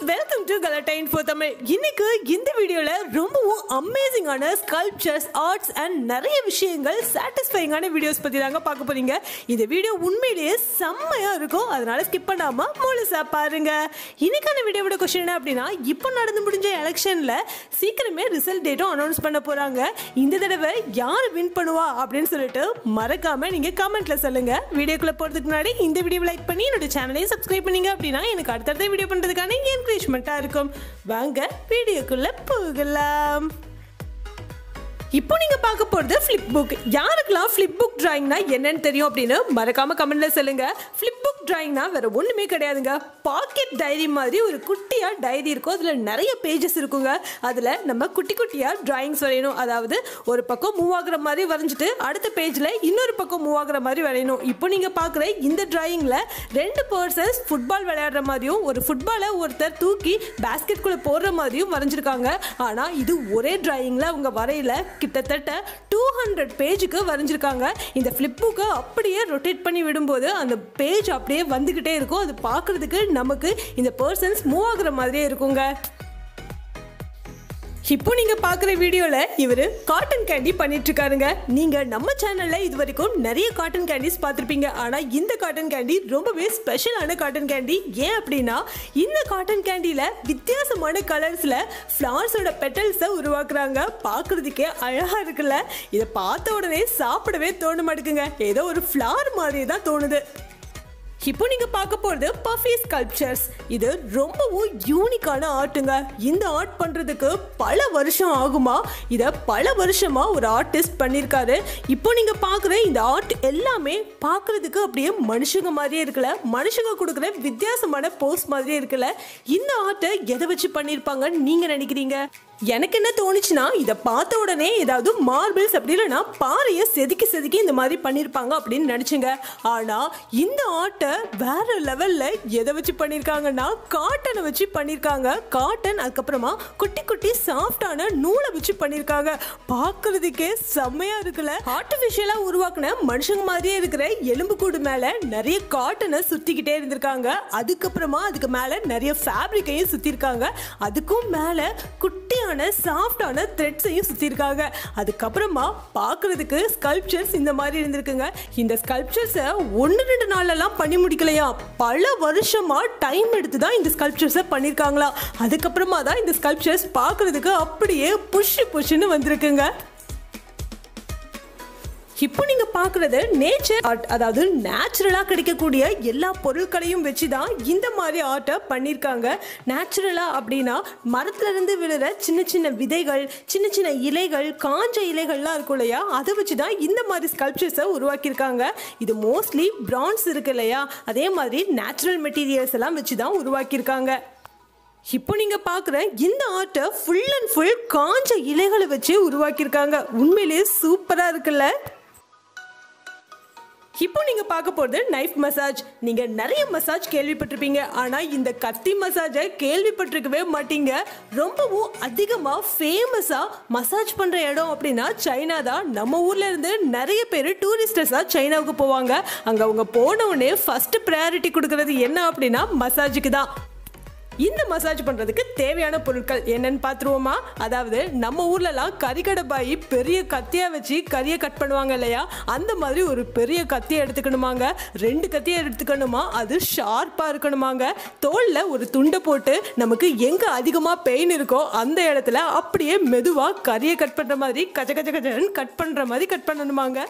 Welcome to Galatine for Tamil. இன்னைக்கு இந்த வீடியோல ரொம்பவும் அமேசிங்கான ஸ்கல்ப்சர்ஸ், ஆர்ட்ஸ் அண்ட் நிறைய விஷயங்கள் சாட்டிஸ்ஃபைங்கான வீடியோஸ் பத்தி தாங்க பார்க்க போறீங்க. இந்த வீடியோ உண்மையிலேயே செம்மையா இருக்கும். அதனால ஸ்கிப் பண்ணாம முழுசா பாருங்க. இன்னைக்கான வீடியோவோட क्वेश्चन என்ன அப்படினா, இப்போ நடந்து முடிஞ்ச எலெக்ஷன்ல சீக்கிரமே ரிசல்ட் டேட்டோ அனௌன்ஸ் பண்ண போறாங்க. இந்த தடவை யார் வின் பண்ணுவா அப்படினு சொல்லிட்டு மறக்காம நீங்க கமெண்ட்ல சொல்லுங்க. வீடியோக்குள்ள போறதுக்கு முன்னாடி இந்த வீடியோவை லைக் பண்ணி என்னோட சேனலை சப்ஸ்கிரைப் பண்ணீங்க அப்படினா எனக்கு அடுத்தடுத்த வீடியோ பண்றதுக்கான என்கரேஜ்மெண்ட்டா இருக்கும். வாங்க வீடியோக்குள்ள போகலாம். இப்போ நீங்க பார்க்க போறது ஃபிளிப் புக். யாருக்கெல்லாம் ஃபிளிப் புக் டிராயிங்னா என்னன்னு தெரியும் அப்படின்னு மறக்காம கமெண்ட்ல சொல்லுங்க. ஃபிளிப் புக் டிராயிங்னா வேற ஒண்ணுமே கிடையாதுங்க. பாக்கெட் டைரி மாதிரி ஒரு குட்டியா டைரி இருக்கும். அதுல நிறைய பேஜஸ் இருக்குங்க. அதுல நம்ம குட்டி குட்டியா டிராயிங்ஸ் வரையணும். அதாவது ஒரு பக்கம் மூவ் ஆகுற மாதிரி வரைஞ்சிட்டு அடுத்த பேஜ்ல இன்னொரு பக்கம் மூவ் ஆகுற மாதிரி வரையணும். இப்போ நீங்க பாக்குற இந்த டிராயிங்ல ரெண்டு பர்சன்ஸ் ஃபுட்பால் விளையாடுற மாதிரியும் ஒரு ஃபுட்பாலை ஒருத்தர் தூக்கி பேஸ்கெட் குள்ள போடுற மாதிரியும் வரைஞ்சிருக்காங்க. ஆனா இது ஒரே டிராயிங்ல அவங்க வரையில கிட்டத்தட்ட 200 பேஜுக்கு வரைஞ்சிருக்காங்க. இந்த ஃபிளிப் புக்கை அப்படியே ரொட்டேட் பண்ணி விடும்போது அந்த பேஜ் அப்படியே வந்துகிட்டே இருக்கும். அது பார்க்கறதுக்கு நமக்கு இந்த பர்சன்ஸ் மூவ் ஆகுற மாதிரியே இருக்குங்க. இப்போ நீங்கள் பார்க்குற வீடியோவில் இவர் காட்டன் கேண்டி பண்ணிட்டு இருக்காருங்க. நீங்கள் நம்ம சேனலில் இது வரைக்கும் நிறைய காட்டன் கேண்டிஸ் பார்த்துருப்பீங்க. ஆனால் இந்த காட்டன் கேண்டி ரொம்பவே ஸ்பெஷலான காட்டன் கேண்டி. ஏன் அப்படின்னா இந்த காட்டன் கேண்டியில் வித்தியாசமான கலர்ஸில் ஃப்ளார்ஸோட பெட்டல்ஸை உருவாக்குறாங்க. பார்க்குறதுக்கே அழகாக இருக்குல்ல? இதை பார்த்த உடனே சாப்பிடவே தோண மாட்டேங்குங்க. ஏதோ ஒரு ஃப்ளார் மாதிரி தான் தோணுது. இப்போ நீங்க பார்க்க போறது பஃபி ஸ்கல்ப்சர்ஸ். இது ரொம்பவும் யூனிக்கான ஆர்ட்டுங்க. இந்த ஆர்ட் பண்றதுக்கு பல வருஷம் ஆகுமா? இதை பல வருஷமா ஒரு ஆர்டிஸ்ட் பண்ணியிருக்காரு. இப்போ நீங்க பார்க்குற இந்த ஆர்ட் எல்லாமே பார்க்கறதுக்கு அப்படியே மனுஷங்க மாதிரியே இருக்குல்ல? மனுஷங்க கொடுக்குற வித்தியாசமான போஸ் மாதிரியே இருக்குல்ல? இந்த ஆர்ட்டை எதை வச்சு பண்ணியிருப்பாங்கன்னு நீங்க நினைக்கிறீங்க? எனக்கு என்ன தோணுச்சுன்னா, இதை பார்த்த உடனே ஏதாவது மார்பிள்ஸ் அப்படி இல்லைன்னா பாறையை செதுக்கி செதுக்கி இந்த மாதிரி பண்ணியிருப்பாங்க அப்படின்னு நினச்சிங்க. ஆனால் இந்த ஆர்ட்டை வேறு லெவலில் எதை வச்சு பண்ணியிருக்காங்கன்னா காட்டனை வச்சு பண்ணியிருக்காங்க. காட்டன், அதுக்கப்புறமா குட்டி குட்டி சாஃப்டான நூலை வச்சு பண்ணியிருக்காங்க. பார்க்குறதுக்கே செம்மையாக இருக்குல்ல? ஆர்டிஃபிஷியலாக உருவாக்குன மனுஷங்க மாதிரியே இருக்கிற எலும்புக்கூடு மேலே நிறைய காட்டனை சுற்றிக்கிட்டே இருந்திருக்காங்க. அதுக்கப்புறமா அதுக்கு மேலே நிறைய ஃபேப்ரிக்கையும் சுற்றிருக்காங்க. அதுக்கும் மேலே குட்டி சாஃப்டான த்ரெட்ஸையும் சுத்திருக்காங்க. அதுக்கப்புறமா பார்க்கறதுக்கு ஸ்கல்ப்சர்ஸ் இந்த மாதிரி இருந்திருக்குங்க. இந்த ஸ்கல்ப்சர்ஸை 1-2 நாளெல்லாம் பண்ணி முடிக்கலையா? பல வருஷமா டைம் எடுத்து தான் இந்த ஸ்கல்ப்சர்ஸை பண்ணியிருக்காங்களா? அதுக்கப்புறமா தான் இந்த ஸ்கல்ப்சர்ஸ் பார்க்கறதுக்கு அப்படியே புஷ் புஷ்ன்னு வந்திருக்குங்க. இப்போ நீங்கள் பார்க்குறது நேச்சர் ஆர்ட். அதாவது நேச்சுரலாக கிடைக்கக்கூடிய எல்லா பொருட்களையும் வச்சு தான் இந்த மாதிரி ஆர்ட்டை பண்ணியிருக்காங்க. நேச்சுரலாக அப்படின்னா மரத்துலேருந்து விழுற சின்ன சின்ன விதைகள், சின்ன சின்ன இலைகள், காஞ்ச இலைகள்லாம் இருக்கும் இல்லையா? அதை வச்சு தான் இந்த மாதிரி ஸ்கல்ப்சர்ஸை உருவாக்கியிருக்காங்க. இது மோஸ்ட்லி பிரான்ஸ் இருக்கு இல்லையா? அதே மாதிரி நேச்சுரல் மெட்டீரியல்ஸ் எல்லாம் வச்சு தான் உருவாக்கியிருக்காங்க. இப்போ நீங்கள் பார்க்குற இந்த ஆர்ட்டை ஃபுல் அண்ட் ஃபுல் காஞ்ச இலைகளை வச்சு உருவாக்கியிருக்காங்க. உண்மையிலேயே சூப்பராக இருக்குல்ல? இப்போ நீங்கள் பார்க்க போகிறது நைஃப் மசாஜ். நீங்கள் நிறைய மசாஜ் கேள்விப்பட்டிருப்பீங்க. ஆனால் இந்த கத்தி மசாஜை கேள்விப்பட்டிருக்கவே மாட்டீங்க. ரொம்பவும் அதிகமாக ஃபேமஸாக மசாஜ் பண்ணுற இடம் அப்படின்னா சைனா தான். நம்ம ஊரில் இருந்து நிறைய பேர் டூரிஸ்டர்ஸாக சைனாவுக்கு போவாங்க. அங்கே அவங்க போனவுடனே ஃபஸ்ட்டு ப்ரையாரிட்டி கொடுக்கறது என்ன அப்படின்னா மசாஜுக்கு தான். இந்த மசாஜ் பண்ணுறதுக்கு தேவையான பொருட்கள் என்னென்னு பார்த்துருவோமா? அதாவது நம்ம ஊர்லலாம் கறிக்கடை பாய் பெரிய கத்தியாக வச்சு கறியை கட் பண்ணுவாங்க இல்லையா? அந்த மாதிரி ஒரு பெரிய கத்தியை எடுத்துக்கணுமாங்க. 2 கத்தியை எடுத்துக்கணுமா. அது ஷார்ப்பாக இருக்கணுமாங்க. தோலில் ஒரு துண்டை போட்டு நமக்கு எங்கே அதிகமாக பெயின் இருக்கோ அந்த இடத்துல அப்படியே மெதுவாக கறியை கட் பண்ணுற மாதிரி கஜ கஜ கஜன்னு கட் பண்ணுற மாதிரி கட் பண்ணணுமாங்க.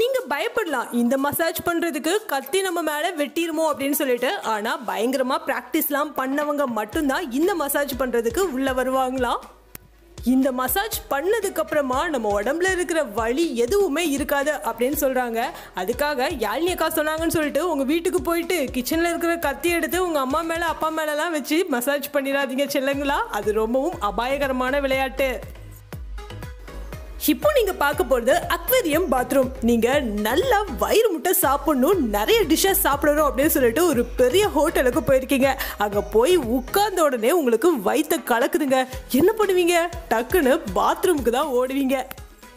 நீங்கள் பயப்படலாம் இந்த மசாஜ் பண்ணுறதுக்கு, கத்தி நம்ம மேலே வெட்டிடுமோ அப்படின்னு சொல்லிட்டு. ஆனால் பயங்கரமாக ப்ராக்டிஸ்லாம் பண்ணவங்க மட்டும்தான் இந்த மசாஜ் பண்ணுறதுக்கு உள்ளே வருவாங்களாம். இந்த மசாஜ் பண்ணதுக்கப்புறமா நம்ம உடம்புல இருக்கிற வலி எதுவுமே இருக்காது அப்படின்னு சொல்கிறாங்க. அதுக்காக யாழ்னியக்கா சொன்னாங்கன்னு சொல்லிட்டு உங்கள் வீட்டுக்கு போயிட்டு கிச்சனில் இருக்கிற கத்தி எடுத்து உங்கள் அம்மா மேலே அப்பா மேலெலாம் வச்சு மசாஜ் பண்ணிடாதீங்க செல்லுங்களா. அது ரொம்பவும் அபாயகரமான விளையாட்டு. இப்போ நீங்கள் பார்க்க போகிறது அக்வேரியம் பாத்ரூம். நீங்கள் நல்லா வயிறு முட்டை சாப்பிட்ணும், நிறைய டிஷ்ஷஸ் சாப்பிடணும் அப்படின்னு சொல்லிட்டு ஒரு பெரிய ஹோட்டலுக்கு போயிருக்கீங்க. அங்கே போய் உட்கார்ந்த உடனே உங்களுக்கு வயிற்று கலக்குதுங்க. என்ன பண்ணுவீங்க? டக்குன்னு பாத்ரூமுக்கு தான் ஓடுவீங்க.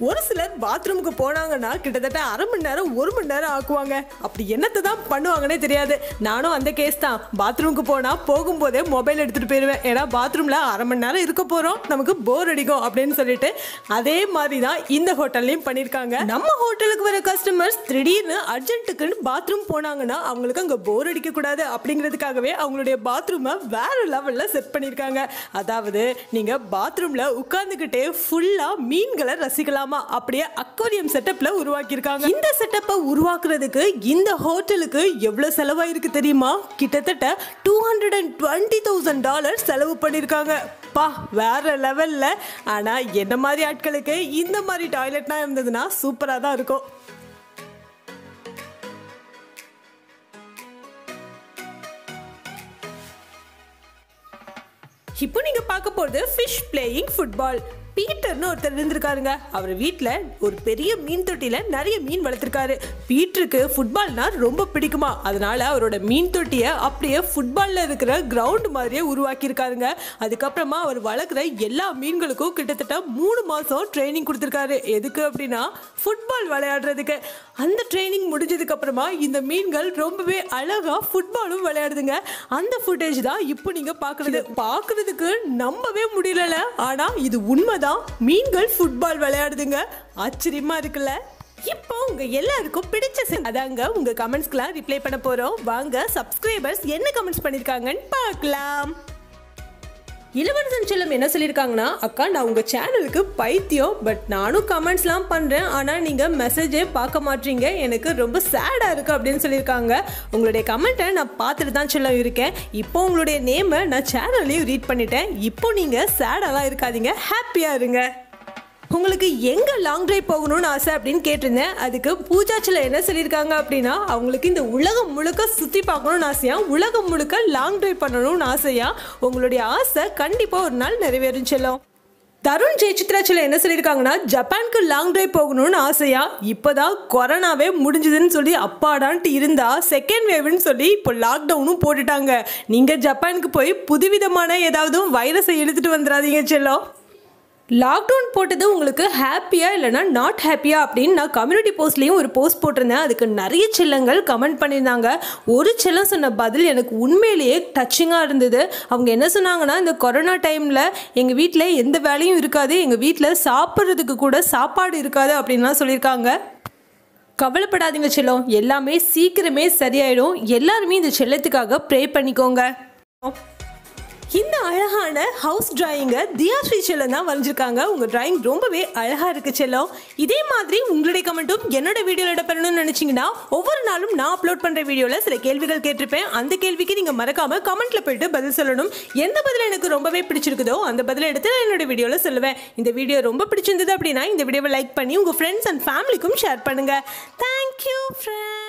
ஒரு சிலர் பாத்ரூமுக்கு போனாங்கன்னா கிட்டத்தட்ட அரை மணி நேரம் ஒரு மணி நேரம் ஆக்குவாங்க. அப்படி என்னத்தை தான் பண்ணுவாங்கன்னே தெரியாது. நானும் அந்த கேஸ் தான். பாத்ரூமுக்கு போனால் போகும்போதே மொபைல் எடுத்துகிட்டு போயிடுவேன். ஏன்னா பாத்ரூமில் அரை மணி நேரம் இருக்க போகிறோம், நமக்கு போர் அடிக்கும் அப்படின்னு சொல்லிட்டு. அதே மாதிரி தான் இந்த ஹோட்டல்லையும் பண்ணியிருக்காங்க. நம்ம ஹோட்டலுக்கு வர கஸ்டமர்ஸ் திடீர்னு அர்ஜென்ட்டுக்குன்னு பாத்ரூம் போனாங்கன்னா அவங்களுக்கு அங்கே போர் அடிக்கக்கூடாது அப்படிங்கிறதுக்காகவே அவங்களுடைய பாத்ரூமை வேறு லெவலில் செட் பண்ணியிருக்காங்க. அதாவது நீங்கள் பாத்ரூமில் உட்காந்துக்கிட்டே ஃபுல்லாக மீன்களை ரசிக்கலாமா அப்படியே அக்வாரியம் செட்டப்ல உருவாக்கியிருக்காங்க. இந்த செட்டப்பை உருவாக்குறதுக்கு இந்த ஹோட்டலுக்கு எவ்வளவு செலவாயிருக்கு தெரியுமா? கிட்டத்தட்ட $220,000 செலவு பண்ணியிருக்காங்க. பா வேற லெவல்ல. ஆனா என்ன மாதிரி ஆட்களுக்கு இந்த மாதிரி டாய்லெட்னா இருந்ததுன்னா சூப்பரா தான் இருக்கும். இப்போ நீங்க பார்க்க போறது ஃபிஷ் பிளேயிங் ஃபுட்பால். பீட்டர்னு ஒருத்தர் இருந்திருக்காருங்க. அவர் வீட்டில் ஒரு பெரிய மீன் தொட்டியில் நிறைய மீன் வளர்த்துருக்காரு. பீட்டருக்கு ஃபுட்பால்னா ரொம்ப பிடிக்குமா, அதனால அவரோட மீன் தொட்டியை அப்படியே ஃபுட்பாலில் இருக்கிற கிரவுண்டு மாதிரியே உருவாக்கியிருக்காருங்க. அதுக்கப்புறமா அவர் வளர்க்குற எல்லா மீன்களுக்கும் கிட்டத்தட்ட 3 மாதம் ட்ரைனிங் கொடுத்துருக்காரு. எதுக்கு அப்படின்னா ஃபுட்பால் விளையாடுறதுக்கு. அந்த ட்ரைனிங் முடிஞ்சதுக்கப்புறமா இந்த மீன்கள் ரொம்பவே அழகாக ஃபுட்பாலும் விளையாடுதுங்க. அந்த ஃபுட்டேஜ் தான் இப்போ நீங்கள் பார்க்குறதுக்கு நம்பவே முடியல. ஆனால் இது உண்மை. மீன்கள் ஃபுட்பால் விளையாடுதுங்க. ஆச்சரியமா இருக்குல்ல? இப்போ உங்க எல்லாருக்கும் பிடிச்ச அதாங்க உங்க கமெண்ட்ஸ்க்குலாம் ரிப்ளை பண்ண போறோம். வாங்க சப்ஸ்கிரைபர்ஸ் என்ன கமெண்ட்ஸ் பண்ணிருக்காங்கன்னு பார்க்கலாம். இளவரசன் செல்லம் என்ன சொல்லியிருக்காங்கன்னா, அக்கா நான் உங்கள் சேனலுக்கு பைத்தியம், பட் நானும் கமெண்ட்ஸ்லாம் பண்ணுறேன், ஆனால் நீங்கள் மெசேஜே பார்க்க மாட்டீங்க, எனக்கு ரொம்ப சேடாக இருக்குது அப்படின்னு சொல்லியிருக்காங்க. உங்களுடைய கமெண்ட்டை நான் பார்த்துட்டு தான் செல்லம் இருக்கேன். இப்போ உங்களுடைய நேமை நான் சேனல்லையும் ரீட் பண்ணிட்டேன். இப்போ நீங்கள் சேடாலாம் இருக்காதீங்க, ஹாப்பியாக இருங்க. உங்களுக்கு எங்கே லாங் ட்ரைவ் போகணும்னு ஆசை அப்படின்னு கேட்டிருந்தேன். அதுக்கு பூஜாச்சில் என்ன சொல்லியிருக்காங்க அப்படின்னா, அவங்களுக்கு இந்த உலகம் முழுக்க சுற்றி பார்க்கணும்னு ஆசையா, உலகம் முழுக்க லாங் ட்ரைவ் பண்ணணும்னு ஆசையா. உங்களுடைய ஆசை கண்டிப்பாக ஒரு நாள் நிறைவேறும் செல்லும். தருண் ஜெயசித்ராச்சில் என்ன சொல்லியிருக்காங்கன்னா, ஜப்பானுக்கு லாங் ட்ரைவ் போகணும்னு ஆசையா, இப்போதான் கொரோனாவே முடிஞ்சுதுன்னு சொல்லி அப்பாடான்ட்டு இருந்தா செகண்ட் வேவ்னு சொல்லி இப்போ லாக்டவுனும் போட்டுட்டாங்க. நீங்கள் ஜப்பானுக்கு போய் புதுவிதமான ஏதாவது வைரஸை எடுத்துகிட்டு வந்துடாதீங்க செல்லும். லாக்டவுன் போட்டது உங்களுக்கு ஹாப்பியாக இல்லைனா நாட் ஹாப்பியாக அப்படின்னு நான் கம்யூனிட்டி போஸ்ட்லேயும் ஒரு போஸ்ட் போட்டிருந்தேன். அதுக்கு நிறைய செல்லங்கள் கமெண்ட் பண்ணியிருந்தாங்க. ஒரு செல்லம் சொன்ன பதில் எனக்கு உண்மையிலேயே டச்சிங்காக இருந்தது. அவங்க என்ன சொன்னாங்கன்னா, இந்த கொரோனா டைமில் எங்கள் வீட்டில் எந்த வேலையும் இருக்காது, எங்கள் வீட்டில் சாப்பிட்றதுக்கு கூட சாப்பாடு இருக்காது அப்படின்லாம் சொல்லியிருக்காங்க. கவலைப்படாதீங்க செல்லம், எல்லாமே சீக்கிரமே சரியாயிடும். எல்லாருமே இந்த செல்லத்துக்காக ப்ரே பண்ணிக்கோங்க. இந்த அழகான ஹவுஸ் டிராயிங்கை தியாஸ்ரீ செல்லம் தான் வரைஞ்சிருக்காங்க. உங்கள் டிராயிங் ரொம்பவே அழகாக இருக்குது செல்லம். இதே மாதிரி உங்களுடைய கமெண்ட்டும் என்னோட வீடியோவில் இடப்பெறணும்னு நினச்சிங்கன்னா ஒவ்வொரு நாளும் நான் அப்லோட் பண்ணுற வீடியோவில் சில கேள்விகள் கேட்டிருப்பேன். அந்த கேள்விக்கு நீங்கள் மறக்காமல் கமெண்ட்டில் போய்ட்டு பதில் சொல்லணும். எந்த பதில் எனக்கு ரொம்பவே பிடிச்சிருக்குதோ அந்த பதிலை எடுத்து நான் என்னோட வீடியோவில் சொல்லுவேன். இந்த வீடியோ ரொம்ப பிடிச்சிருந்தது அப்படின்னா இந்த வீடியோவை லைக் பண்ணி உங்கள் ஃப்ரெண்ட்ஸ் அண்ட் ஃபேமிலிக்கும் ஷேர் பண்ணுங்கள். Thank you friends.